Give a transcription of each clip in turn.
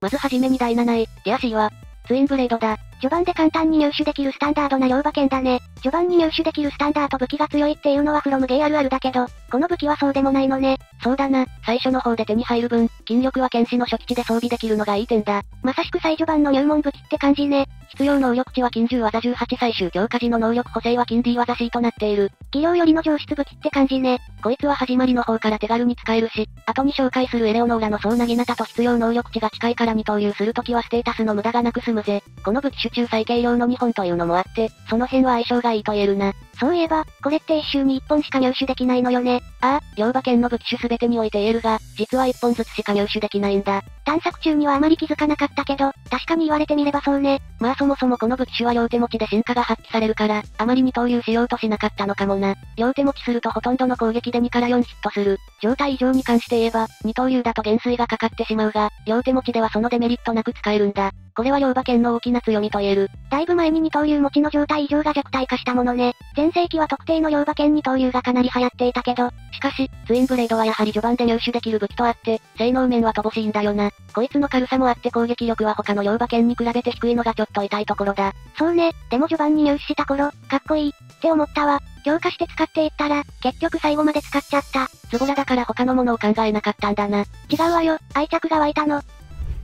まずはじめに第7位、リアシーは、ツインブレードだ。序盤で簡単に入手できるスタンダードな両馬剣だね。序盤に入手できるスタンダード武器が強いっていうのはフロムゲーあるあるだけど、この武器はそうでもないのね。そうだな、最初の方で手に入る分、筋力は剣士の初期値で装備できるのがいい点だ。まさしく最序盤の入門武器って感じね。必要能力値は金10技18最終強化時の能力補正は金 D 技 C となっている。技量よりの上質武器って感じね。こいつは始まりの方から手軽に使えるし、後に紹介するエレオノーラの総なぎなたと必要能力値が近いからに投入するときはステータスの無駄がなく済むぜ。この武器手中最軽量の2本というのもあって、その辺は相性がいいと言えるな。そういえば、これって一周に1本しか入手できないのよね。ああ、両馬剣の武器種すべてにおいて言えるが、実は1本ずつしか入手できないんだ。探索中にはあまり気づかなかったけど、確かに言われてみればそうね。まあそもそもこの武器種は両手持ちで進化が発揮されるから、あまりに投入しようとしなかったのかもな。両手持ちするとほとんどの攻撃で2から4ヒットする。状態異常に関して言えば、2投入だと減衰がかかってしまうが、両手持ちではそのデメリットなく使えるんだ。これは両馬剣の大きな強みと言える。だいぶ前に二刀流持ちの状態異常が弱体化したものね。前世紀は特定の両馬剣二刀流がかなり流行っていたけど、しかし、ツインブレードはやはり序盤で入手できる武器とあって、性能面は乏しいんだよな。こいつの軽さもあって攻撃力は他の両馬剣に比べて低いのがちょっと痛いところだ。そうね、でも序盤に入手した頃、かっこいいって思ったわ。強化して使っていったら、結局最後まで使っちゃった。ズボラだから他のものを考えなかったんだな。違うわよ、愛着が湧いたの。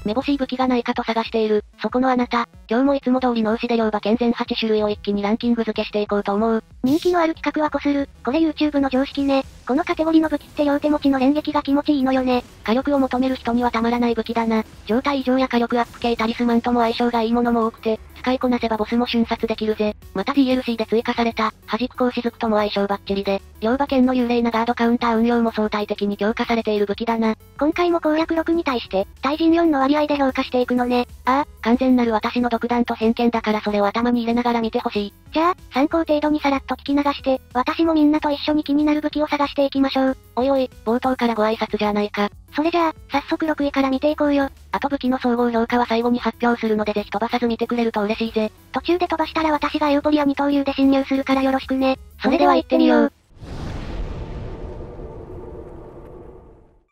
めぼしい武器がないかと探している。そこのあなた、今日もいつも通り脳死で両馬剣全8種類を一気にランキング付けしていこうと思う。人気のある企画はこする。これ YouTube の常識ね。このカテゴリーの武器って両手持ちの連撃が気持ちいいのよね。火力を求める人にはたまらない武器だな。状態異常や火力アップ系タリスマンとも相性がいいものも多くて、使いこなせばボスも瞬殺できるぜ。また DLC で追加された、弾く光雫とも相性バッチリで、両馬剣の幽霊なガードカウンター運用も相対的に強化されている武器だな。今回も攻略6に対して、対人4の割合で評価していくのね。ああ、完全なる私の独断と偏見だからそれを頭に入れながら見てほしい。じゃあ、参考程度にさらっと聞き流して、私もみんなと一緒に気になる武器を探していきましょう。おいおい、冒頭からご挨拶じゃないか。それじゃあ、早速6位から見ていこうよ。あと武器の総合評価は最後に発表するのでぜひ飛ばさず見てくれると嬉しいぜ。途中で飛ばしたら私がエウフォリアに投入で侵入するからよろしくね。それでは行ってみよう。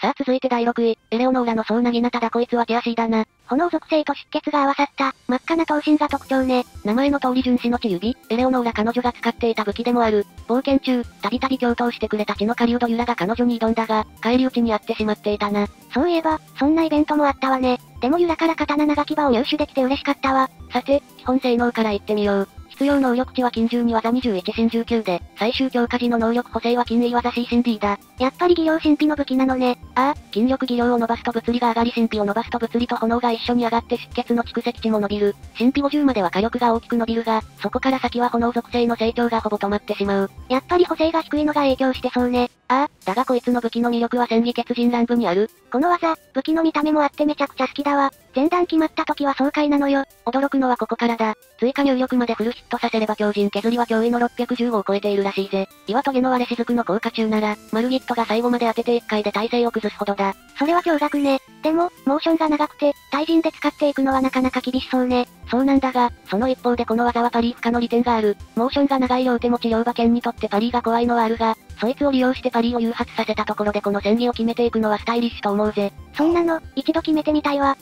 さあ続いて第6位、エレオノーラの総なぎなただこいつはティアシーだな。炎属性と出血が合わさった、真っ赤な闘身が特徴ね。名前の通り純子の血指、エレオノーラ彼女が使っていた武器でもある。冒険中、たびたび共闘してくれた血の狩人ユラが彼女に挑んだが、返り討ちにあってしまっていたな。そういえば、そんなイベントもあったわね。でもユラから刀長牙を入手できて嬉しかったわ。さて、基本性能からいってみよう。必要能力値は金12技21新19で、最終強化時の能力補正は金 E 技 C 新 D だ。やっぱり技量神秘の武器なのね。ああ、筋力技量を伸ばすと物理が上がり神秘を伸ばすと物理と炎が一緒に上がって出血の蓄積値も伸びる。神秘50までは火力が大きく伸びるが、そこから先は炎属性の成長がほぼ止まってしまう。やっぱり補正が低いのが影響してそうね。ああ、だがこいつの武器の魅力は戦技血人乱舞にある。この技、武器の見た目もあってめちゃくちゃ好きだわ。前段決まった時は爽快なのよ。驚くのはここからだ。追加入力までフルヒットさせれば強靭削りは脅威の615を超えているらしいぜ。岩棘の割れ雫の効果中なら、マルギットが最後まで当てて1回で体勢を崩すほどだ。それは驚愕ね。でも、モーションが長くて、対人で使っていくのはなかなか厳しそうね。そうなんだが、その一方でこの技はパリー不可の利点がある。モーションが長い両手持ち両馬剣にとってパリーが怖いのはあるが、そいつを利用してパリーを誘発させたところでこの戦技を決めていくのはスタイリッシュと思うぜ。そんなの、一度決めてみたいわ。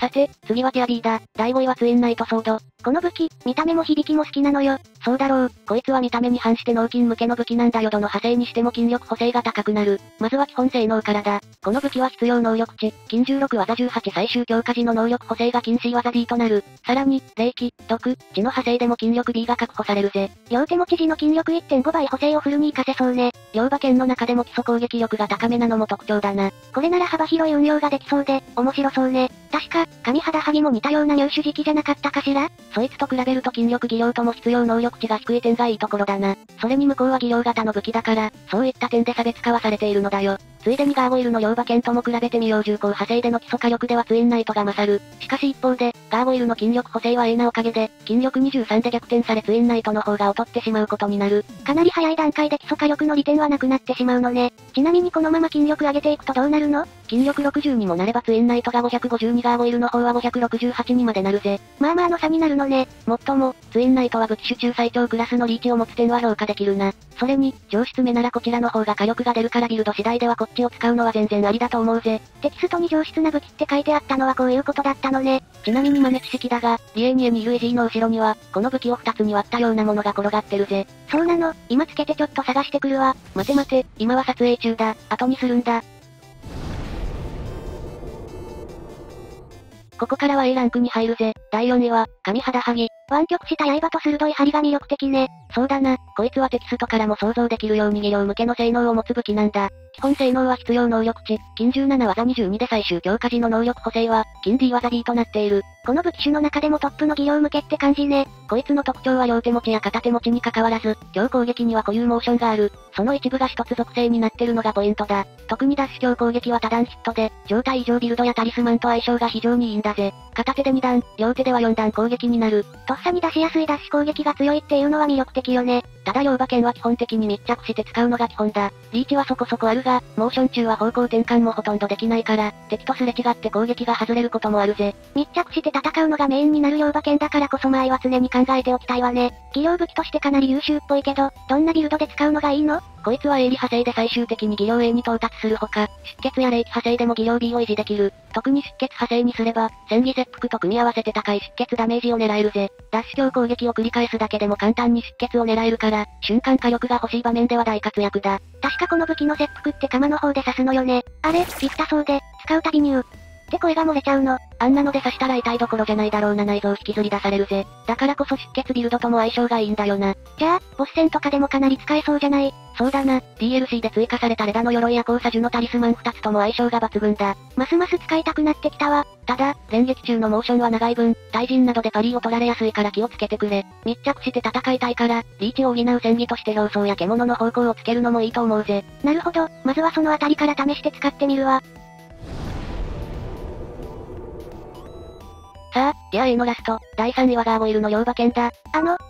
さて、次はティアビーだ。第5位はツインナイトソード。この武器、見た目も響きも好きなのよ。そうだろう。こいつは見た目に反して脳筋向けの武器なんだよ。どの派生にしても筋力補正が高くなる。まずは基本性能からだ。この武器は必要能力値、筋16技18最終強化時の能力補正が筋 C 技 D となる。さらに、霊気、毒、血の派生でも筋力 B が確保されるぜ。両手持ち時の筋力 1.5 倍補正をフルに活かせそうね。両馬剣の中でも基礎攻撃力が高めなのも特徴だな。これなら幅広い運用ができそうで、面白そうね。確か、神肌萩も似たような入手時期じゃなかったかしら？そいつと比べると筋力技量とも必要能力値が低い点がいいところだな。それに向こうは技量型の武器だから、そういった点で差別化はされているのだよ。ついでにガーゴイルの両馬剣とも比べてみよう。重厚派生での基礎火力ではツインナイトが勝る。しかし一方で、ガーゴイルの筋力補正は A なおかげで、筋力23で逆転されツインナイトの方が劣ってしまうことになる。かなり早い段階で基礎火力の利点はなくなってしまうのね。ちなみにこのまま筋力上げていくとどうなるの？筋力60にもなればツインナイトが552、ガーゴイルの方は568にまでなるぜ。まあまあの差になるのね。もっとも、ツインナイトは武器種中最長クラスのリーチを持つ点は評価できるな。それに、上質目ならこちらの方が火力が出るからビルド次第ではこっチを使うのは全然ありだと思うぜ。テキストに上質な武器って書いてあったのはこういうことだったのね。ちなみに豆知識だが、リエーニエにいるイジーの後ろには、この武器を2つに割ったようなものが転がってるぜ。そうなの、今つけてちょっと探してくるわ。待て待て、今は撮影中だ。後にするんだ。ここからは A ランクに入るぜ。第4位は、神肌剥ぎ。湾曲した刃と鋭い針が魅力的ね。そうだな、こいつはテキストからも想像できるように技量向けの性能を持つ武器なんだ。基本性能は必要能力値、金17技22で最終強化時の能力補正は、金 D 技 D となっている。この武器種の中でもトップの技量向けって感じね。こいつの特徴は両手持ちや片手持ちに関わらず、強攻撃には固有モーションがある。その一部が一つ属性になってるのがポイントだ。特にダッシュ強攻撃は多段ヒットで、状態異常ビルドやタリスマンと相性が非常にいいんだぜ。片手で2段、両手では4段攻撃になる。とっさに出しやすいダッシュ攻撃が強いっていうのは魅力的よね。ただ両馬剣は基本的に密着して使うのが基本だ。リーチはそこそこあるが、モーション中は方向転換もほとんどできないから、敵とすれ違って攻撃が外れることもあるぜ。密着して戦うのがメインになる両馬剣だからこそ間合いは常に考えておきたいわね。技量武器としてかなり優秀っぽいけど、どんなビルドで使うのがいいの？こいつは鋭利派生で最終的に技量 A に到達するほか、出血や霊気派生でも技量 B を維持できる。特に出血派生にすれば、戦技切腹と組み合わせて高い出血ダメージを狙えるぜ。ダッシュ強攻撃を繰り返すだけでも簡単に出血を狙えるから、瞬間火力が欲しい場面では大活躍だ。確かこの武器の切腹って鎌の方で刺すのよね。あれ、言ったそうで、使うたびにって声が漏れちゃうの。あんなので刺したら痛いどころじゃないだろうな、内臓引きずり出されるぜ。だからこそ出血ビルドとも相性がいいんだよな。じゃあ、ボス戦とかでもかなり使えそうじゃない？そうだな、DLC で追加されたレダの鎧や交差樹のタリスマン2つとも相性が抜群だ。ますます使いたくなってきたわ。ただ、連撃中のモーションは長い分、対人などでパリーを取られやすいから気をつけてくれ。密着して戦いたいから、リーチを補う戦技として表層や獣の方向をつけるのもいいと思うぜ。なるほど、まずはそのあたりから試して使ってみるわ。さあ、リア A のラスト、第3位はガーゴイルの両馬剣だ。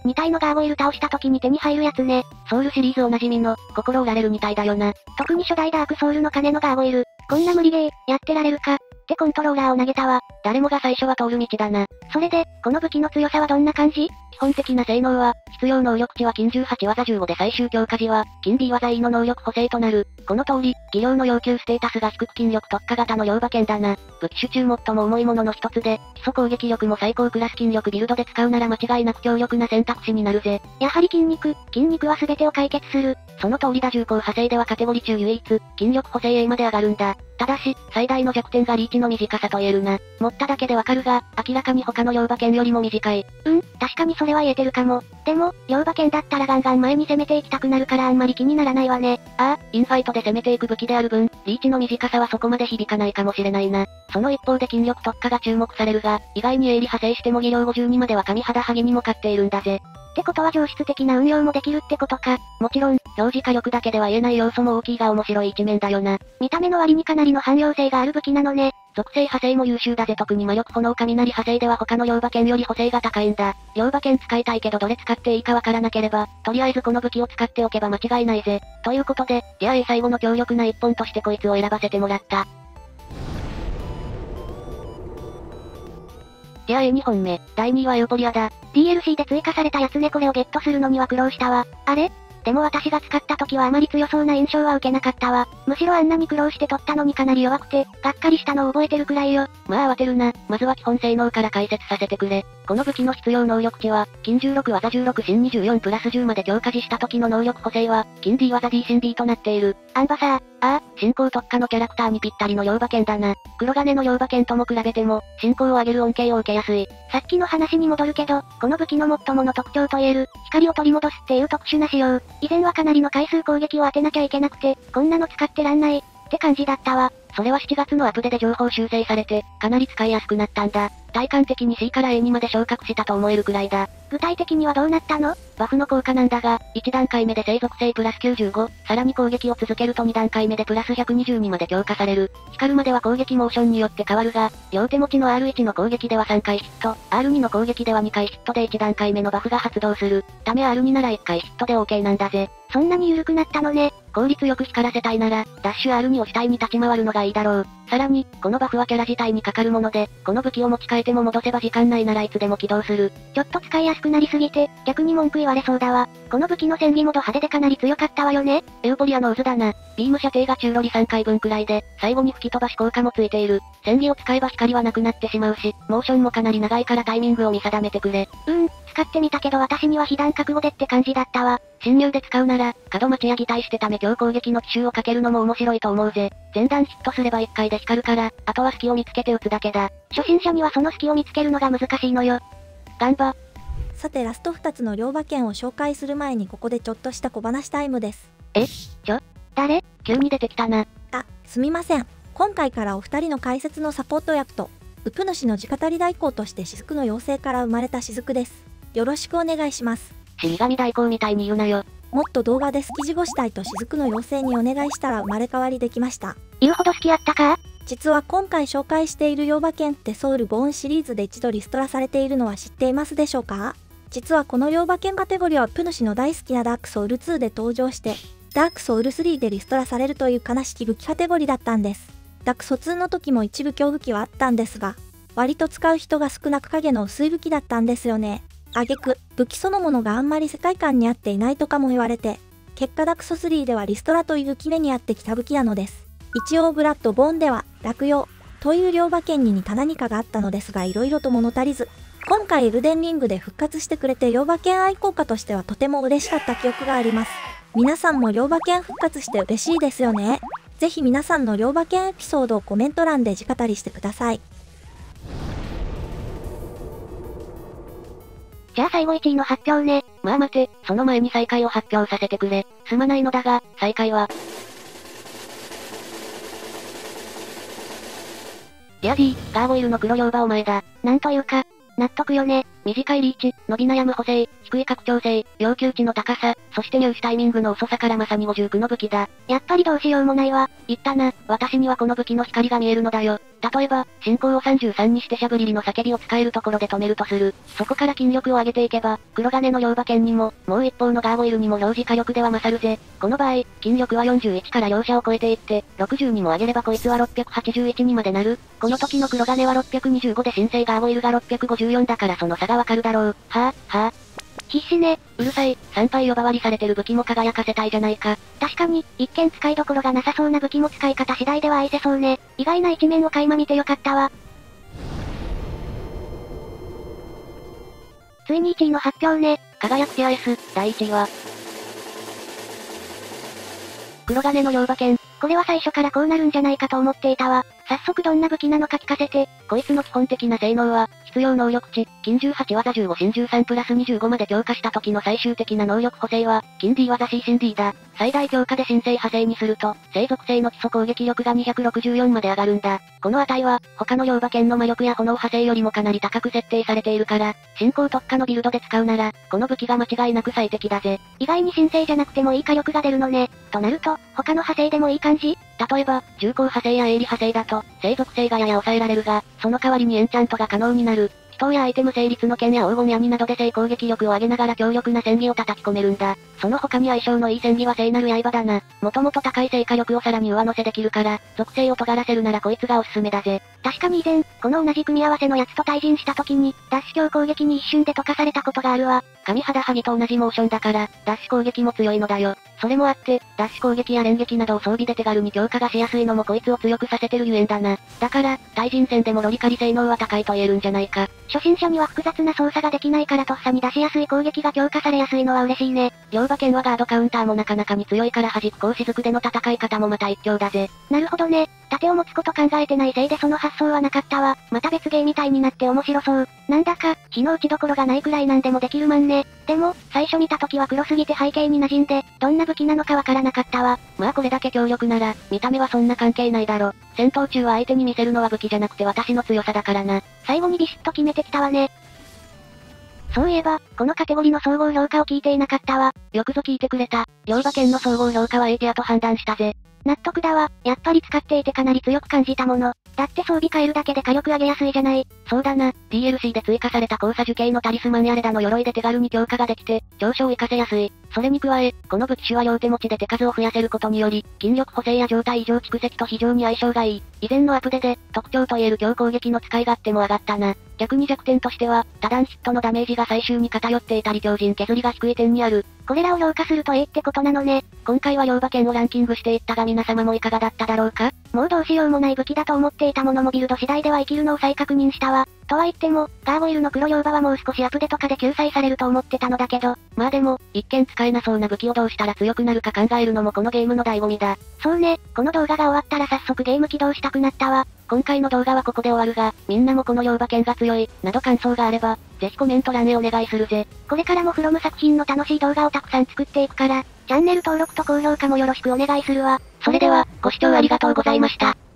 2体のガーゴイル倒した時に手に入るやつね。ソウルシリーズおなじみの、心折られる2体だよな。特に初代ダークソウルの鐘のガーゴイル。こんな無理ゲー、やってられるか。ってコントローラーを投げたわ。誰もが最初は通る道だな。それで、この武器の強さはどんな感じ？基本的な性能は、必要能力値は金18技15で最終強化時は、金 B 技 E の能力補正となる。この通り、技量の要求ステータスが低く筋力特化型の両馬剣だな。武器種中最も重いものの一つで、基礎攻撃力も最高クラス筋力ビルドで使うなら間違いなく強力な選択肢になるぜ。やはり筋肉は全てを解決する。その通りだ。重工派生ではカテゴリ中唯一、筋力補正 A まで上がるんだ。ただし、最大の弱点がリーチの短さと言えるな。持っただけでわかるが、明らかに他の両馬剣よりも短い。確かにそれは言えてるかも。でも、両馬剣だったらガンガン前に攻めていきたくなるからあんまり気にならないわね。インファイトで攻めていく武器である分、リーチの短さはそこまで響かないかもしれないな。その一方で筋力特化が注目されるが、意外に鋭利派生しても技量52までは神肌剥ぎにも勝っているんだぜ。ってことは上質的な運用もできるってことか。もちろん、表示火力だけでは言えない要素も大きいが面白い一面だよな。見た目の割にかなりの汎用性がある武器なのね。属性派生も優秀だぜ。特に魔力炎雷派生では他の両馬剣より補正が高いんだ。両馬剣使いたいけどどれ使っていいかわからなければ、とりあえずこの武器を使っておけば間違いないぜ。ということで、リア A 最後の強力な一本としてこいつを選ばせてもらった。リア A2 本目、第2位はエウポリアだ。DLC で追加されたやつね。これをゲットするのには苦労したわ。あれ？でも私が使った時はあまり強そうな印象は受けなかったわ。むしろあんなに苦労して取ったのにかなり弱くて、がっかりしたのを覚えてるくらいよ。まあ慌てるな。まずは基本性能から解説させてくれ。この武器の必要能力値は、金16技16新24プラス10まで強化時した時の能力補正は、金 D 技 D 新 B となっている。アンバサー、進行特化のキャラクターにぴったりの両馬剣だな。黒金の両馬剣とも比べても、進行を上げる恩恵を受けやすい。さっきの話に戻るけど、この武器の最もの特徴といえる、光を取り戻すっていう特殊な仕様。以前はかなりの回数攻撃を当てなきゃいけなくて、こんなの使ってらんない、って感じだったわ。それは7月のアップデートで情報修正されて、かなり使いやすくなったんだ。体感的に C から A にまで昇格したと思えるくらいだ。具体的にはどうなったの？バフの効果なんだが、1段階目で生属性プラス95、さらに攻撃を続けると2段階目でプラス122まで強化される。光るまでは攻撃モーションによって変わるが、両手持ちの R1 の攻撃では3回ヒット、R2 の攻撃では2回ヒットで1段階目のバフが発動する。ため R2 なら1回ヒットで OK なんだぜ。そんなに緩くなったのね。効率よく光らせたいなら、ダッシュ R2 を主体に立ち回るのがいいだろう。さらに、このバフはキャラ自体にかかるもので、この武器を持ち替えても戻せば時間内ならいつでも起動する。ちょっと使いやすくなりすぎて、逆に文句言われそうだわ。この武器の戦技もド派手でかなり強かったわよね。エウポリアの渦だな。ビーム射程が中距離3回分くらいで、最後に吹き飛ばし効果もついている。戦技を使えば光はなくなってしまうし、モーションもかなり長いからタイミングを見定めてくれ。使ってみたけど私には被弾覚悟でって感じだったわ。侵入で使うなら、角待ちや擬態してため強攻撃の奇襲をかけるのも面白いと思うぜ。前段ヒットすれば1回で光るから、あとは隙を見つけて打つだけだ。初心者にはその隙を見つけるのが難しいのよ。頑張。さてラスト2つの両馬券を紹介する前にここでちょっとした小話タイムです。誰急に出てきたな。すみません。今回からお二人の解説のサポート役と、ウプ主の直語り代行として雫の妖精から生まれた雫です。よろしくお願いします。死神代行みたいに言うなよ。もっと動画で好き事後したいと雫の妖精にお願いしたら生まれ変わりできました。言うほど好きやったか？実は今回紹介している妖馬券ってソウルボーンシリーズで一度リストラされているのは知っていますでしょうか？実はこの妖馬券カテゴリーはプヌシの大好きなダークソウル2で登場して、ダークソウル3でリストラされるという悲しき武器カテゴリーだったんです。ダークソ2の時も一部強武器はあったんですが、割と使う人が少なく影の薄い武器だったんですよね。挙句、武器そのものがあんまり世界観に合っていないとかも言われて、結果ダクソ3ではリストラという切れに合ってきた武器なのです。一応ブラッドボーンでは、落葉という両馬剣に似た何かがあったのですが色々と物足りず、今回エルデンリングで復活してくれて両馬剣愛好家としてはとても嬉しかった記憶があります。皆さんも両馬剣復活して嬉しいですよね。ぜひ皆さんの両馬剣エピソードをコメント欄で直語りしてください。じゃあ最後1位の発表ね。まあ待て、その前に最下位を発表させてくれ。すまないのだが、最下位は。リアジー、ガーゴイルの黒龍馬お前だ。なんというか、納得よね。短いリーチ、伸び悩む補正、低い拡張性、要求値の高さ、そして入手タイミングの遅さからまさに59の武器だ。やっぱりどうしようもないわ。言ったな、私にはこの武器の光が見えるのだよ。例えば、進行を33にしてシャブリリの叫びを使えるところで止めるとする。そこから筋力を上げていけば、黒金の両馬剣にも、もう一方のガーゴイルにも表示火力では勝るぜ。この場合、筋力は41から両者を超えていって、60にも上げればこいつは681にまでなる。この時の黒金は625で新生ガーゴイルが654だからその差がわかるだろう。必死ね。うるさい、3敗呼ばわりされてる武器も輝かせたいじゃないか。確かに、一見使いどころがなさそうな武器も使い方次第では愛せそうね。意外な一面を垣間見てよかったわ。ついに1位の発表ね。輝くティア S、第1位は。黒金の両馬剣。これは最初からこうなるんじゃないかと思っていたわ。早速どんな武器なのか聞かせて。こいつの基本的な性能は、必要能力値、金18技15神13プラス25まで強化した時の最終的な能力補正は、金 D 技 C 神 D だ。最大強化で神聖派生にすると、生属性の基礎攻撃力が264まで上がるんだ。この値は、他の両馬剣の魔力や炎派生よりもかなり高く設定されているから、進行特化のビルドで使うなら、この武器が間違いなく最適だぜ。意外に神聖じゃなくてもいい火力が出るのね。となると、他の派生でもいい感じ？例えば、重厚派生や鋭利派生だと、生属性がやや抑えられるが、その代わりにエンチャントが可能になる。人やアイテム成立の剣や黄金闇などで性攻撃力を上げながら強力な戦技を叩き込めるんだ。その他に相性のいい戦技は聖なる刃だな。もともと高い性火力をさらに上乗せできるから、属性を尖らせるならこいつがおすすめだぜ。確かに以前、この同じ組み合わせのやつと対陣した時に、ダッシュ強攻撃に一瞬で溶かされたことがあるわ。神肌萩と同じモーションだから、ダッシュ攻撃も強いのだよ。それもあって、ダッシュ攻撃や連撃などを装備で手軽に強化がしやすいのもこいつを強くさせてるゆえんだな。だから、対人戦でもロリカリ性能は高いと言えるんじゃないか。初心者には複雑な操作ができないからとっさに出しやすい攻撃が強化されやすいのは嬉しいね。両馬剣はガードカウンターもなかなかに強いから弾く攻雫での戦い方もまた一興だぜ。なるほどね。盾を持つこと考えてないせいでその発想はなかったわ。また別ゲーみたいになって面白そう。なんだか、非の打ちどころがないくらいなんでもできるまんね。でも、最初見た時は黒すぎて背景に馴染んで、どんな武器なのかわからなかったわ。まあこれだけ強力なら、見た目はそんな関係ないだろ。戦闘中は相手に見せるのは武器じゃなくて私の強さだからな。最後にビシッと決めてきたわね。そういえば、このカテゴリーの総合評価を聞いていなかったわ。よくぞ聞いてくれた。両馬剣の総合評価は A ティアと判断したぜ。納得だわ。やっぱり使っていてかなり強く感じたもの。だって装備変えるだけで火力上げやすいじゃない。そうだな、DLC で追加された交差樹形のタリスマンやレダの鎧で手軽に強化ができて、長所を活かせやすい。それに加え、この武器種は両手持ちで手数を増やせることにより、筋力補正や状態異常蓄積と非常に相性がいい。以前のアップデで、特徴といえる強攻撃の使い勝手も上がったな。逆に弱点としては、多段ヒットのダメージが最終に偏っていたり強靭削りが低い点にある。これらを評価するとってことなのね。今回は両馬券をランキングしていったが皆様もいかがだっただろうか。もうどうしようもない武器だと思っていたものもビルド次第では生きるのを再確認したわ。とは言っても、ガーゴイルの黒両馬はもう少しアップデとかで救済されると思ってたのだけど、まあでも、一見使えなそうな武器をどうしたら強くなるか考えるのもこのゲームの醍醐味だ。そうね、この動画が終わったら早速ゲーム起動したくなったわ。今回の動画はここで終わるが、みんなもこの両馬券が強い、など感想があれば、ぜひコメント欄へお願いするぜ。これからもFROM作品の楽しい動画をたくさん作っていくから、チャンネル登録と高評価もよろしくお願いするわ。それでは、ご視聴ありがとうございました。